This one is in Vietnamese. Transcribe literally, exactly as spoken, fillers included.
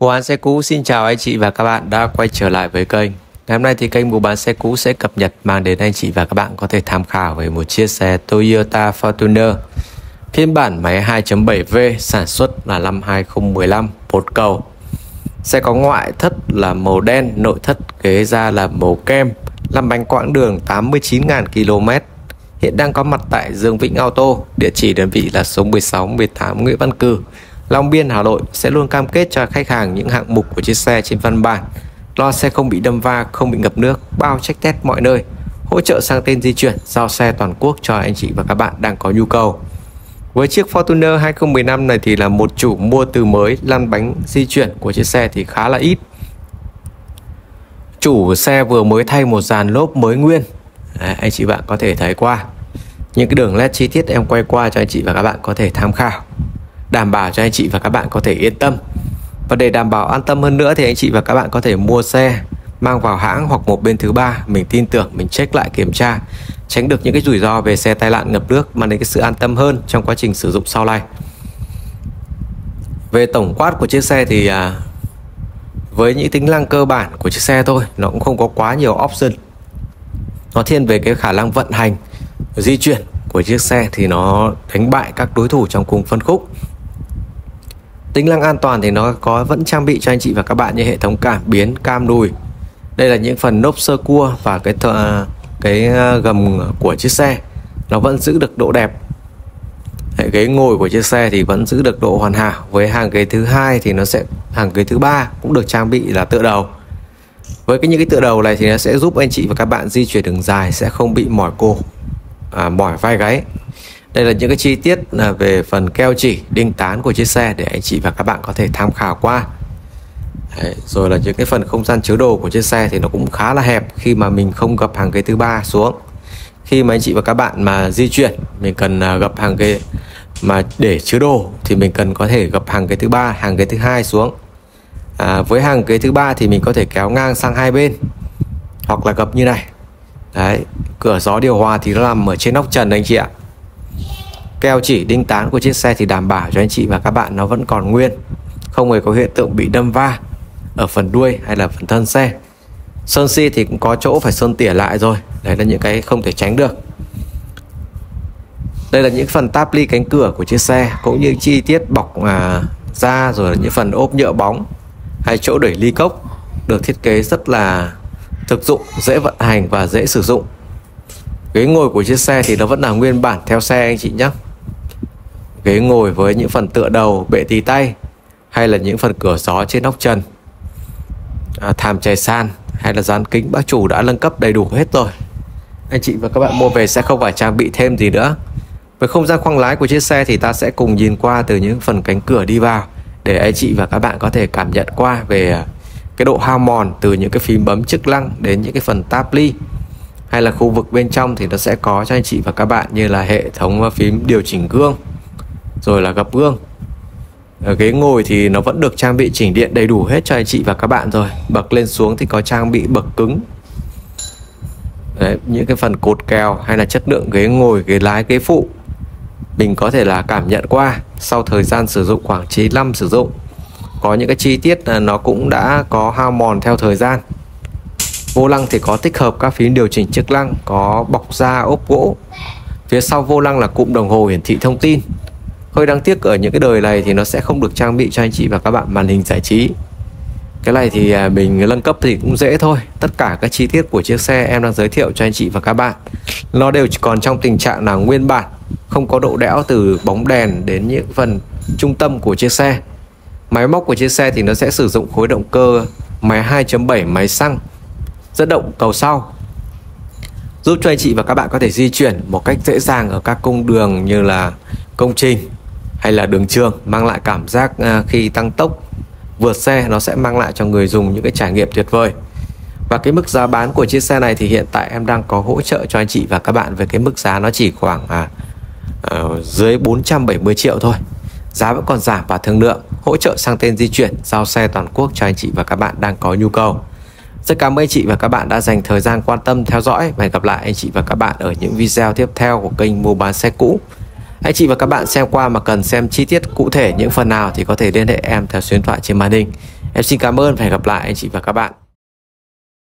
Mua Bán Xe Cũ xin chào anh chị và các bạn đã quay trở lại với kênh. Ngày hôm nay thì kênh Mua Bán Xe Cũ sẽ cập nhật mang đến anh chị và các bạn có thể tham khảo về một chiếc xe Toyota Fortuner phiên bản máy hai chấm bảy V, sản xuất là năm hai không một lăm, một cầu. Xe có ngoại thất là màu đen, nội thất ghế da là màu kem, làm bánh quãng đường tám mươi chín nghìn ki lô mét. Hiện đang có mặt tại Dương Vĩnh Auto, địa chỉ đơn vị là số mười sáu mười tám Nguyễn Văn Cừ, Long Biên, Hà Nội. Sẽ luôn cam kết cho khách hàng những hạng mục của chiếc xe trên văn bản, lo xe không bị đâm va, không bị ngập nước, bao check test mọi nơi, hỗ trợ sang tên di chuyển, giao xe toàn quốc cho anh chị và các bạn đang có nhu cầu. Với chiếc Fortuner hai không một lăm này thì là một chủ mua từ mới, lăn bánh di chuyển của chiếc xe thì khá là ít. Chủ xe vừa mới thay một dàn lốp mới nguyên. Đấy, anh chị bạn có thể thấy qua những cái đường nét chi tiết em quay qua cho anh chị và các bạn có thể tham khảo, đảm bảo cho anh chị và các bạn có thể yên tâm. Và để đảm bảo an tâm hơn nữa thì anh chị và các bạn có thể mua xe mang vào hãng hoặc một bên thứ ba mình tin tưởng, mình check lại kiểm tra, tránh được những cái rủi ro về xe tai nạn ngập nước, mang đến cái sự an tâm hơn trong quá trình sử dụng sau này. Về tổng quát của chiếc xe thì à, với những tính năng cơ bản của chiếc xe thôi, nó cũng không có quá nhiều option. Nó thiên về cái khả năng vận hành, di chuyển của chiếc xe thì nó đánh bại các đối thủ trong cùng phân khúc. Tính năng an toàn thì nó có vẫn trang bị cho anh chị và các bạn như hệ thống cảm biến, cam đùi. Đây là những phần nốp sơ cua và cái thợ, cái gầm của chiếc xe nó vẫn giữ được độ đẹp. Hệ ghế ngồi của chiếc xe thì vẫn giữ được độ hoàn hảo. Với hàng ghế thứ hai thì nó sẽ hàng ghế thứ ba cũng được trang bị là tựa đầu. Với cái những cái tựa đầu này thì nó sẽ giúp anh chị và các bạn di chuyển đường dài sẽ không bị mỏi cổ, à, mỏi vai gáy. Đây là những cái chi tiết là về phần keo chỉ, đinh tán của chiếc xe để anh chị và các bạn có thể tham khảo qua. Đấy, rồi là những cái phần không gian chứa đồ của chiếc xe thì nó cũng khá là hẹp khi mà mình không gập hàng ghế thứ ba xuống. Khi mà anh chị và các bạn mà di chuyển, mình cần gập hàng ghế mà để chứa đồ thì mình cần có thể gập hàng ghế thứ ba, hàng ghế thứ hai xuống. À, với hàng ghế thứ ba thì mình có thể kéo ngang sang hai bên hoặc là gập như này. Đấy, cửa gió điều hòa thì nó nằm ở trên nóc trần anh chị ạ. Keo chỉ, đinh tán của chiếc xe thì đảm bảo cho anh chị và các bạn nó vẫn còn nguyên, không hề có hiện tượng bị đâm va ở phần đuôi hay là phần thân xe. Sơn xi thì cũng có chỗ phải sơn tỉa lại rồi. Đấy là những cái không thể tránh được. Đây là những phần táp ly cánh cửa của chiếc xe, cũng như chi tiết bọc à, da, rồi là những phần ốp nhựa bóng hay chỗ để ly cốc được thiết kế rất là thực dụng, dễ vận hành và dễ sử dụng. Ghế ngồi của chiếc xe thì nó vẫn là nguyên bản theo xe anh chị nhé. Ghế ngồi với những phần tựa đầu, bệ tì tay hay là những phần cửa gió trên nóc trần, à, thảm chè san hay là dán kính, bác chủ đã nâng cấp đầy đủ hết rồi. Anh chị và các bạn mua về sẽ không phải trang bị thêm gì nữa. Với không gian khoang lái của chiếc xe thì ta sẽ cùng nhìn qua từ những phần cánh cửa đi vào để anh chị và các bạn có thể cảm nhận qua về cái độ hao mòn từ những cái phím bấm chức năng đến những cái phần táp ly. Hay là khu vực bên trong thì nó sẽ có cho anh chị và các bạn như là hệ thống phím điều chỉnh gương, rồi là gập gương. Ở ghế ngồi thì nó vẫn được trang bị chỉnh điện đầy đủ hết cho anh chị và các bạn rồi. Bậc lên xuống thì có trang bị bậc cứng. Đấy, những cái phần cột kèo hay là chất lượng ghế ngồi, ghế lái, ghế phụ mình có thể là cảm nhận qua sau thời gian sử dụng khoảng chín năm sử dụng. Có những cái chi tiết là nó cũng đã có hao mòn theo thời gian. Vô lăng thì có tích hợp các phím điều chỉnh chức năng, có bọc da, ốp gỗ. Phía sau vô lăng là cụm đồng hồ hiển thị thông tin. Hơi đáng tiếc ở những cái đời này thì nó sẽ không được trang bị cho anh chị và các bạn màn hình giải trí. Cái này thì mình nâng cấp thì cũng dễ thôi. Tất cả các chi tiết của chiếc xe em đang giới thiệu cho anh chị và các bạn nó đều còn trong tình trạng là nguyên bản, không có độ đẽo từ bóng đèn đến những phần trung tâm của chiếc xe. Máy móc của chiếc xe thì nó sẽ sử dụng khối động cơ máy hai chấm bảy, máy xăng dẫn động cầu sau, giúp cho anh chị và các bạn có thể di chuyển một cách dễ dàng ở các cung đường như là công trình hay là đường trường, mang lại cảm giác khi tăng tốc vượt xe nó sẽ mang lại cho người dùng những cái trải nghiệm tuyệt vời. Và cái mức giá bán của chiếc xe này thì hiện tại em đang có hỗ trợ cho anh chị và các bạn với cái mức giá nó chỉ khoảng à, à, dưới bốn trăm bảy mươi triệu thôi. Giá vẫn còn giảm và thương lượng, hỗ trợ sang tên di chuyển, giao xe toàn quốc cho anh chị và các bạn đang có nhu cầu. Rất cảm ơn anh chị và các bạn đã dành thời gian quan tâm theo dõi. Và hẹn gặp lại anh chị và các bạn ở những video tiếp theo của kênh Mua Bán Xe Cũ. Anh chị và các bạn xem qua mà cần xem chi tiết cụ thể những phần nào thì có thể liên hệ em theo số điện thoại trên màn hình. Em xin cảm ơn và hẹn gặp lại anh chị và các bạn.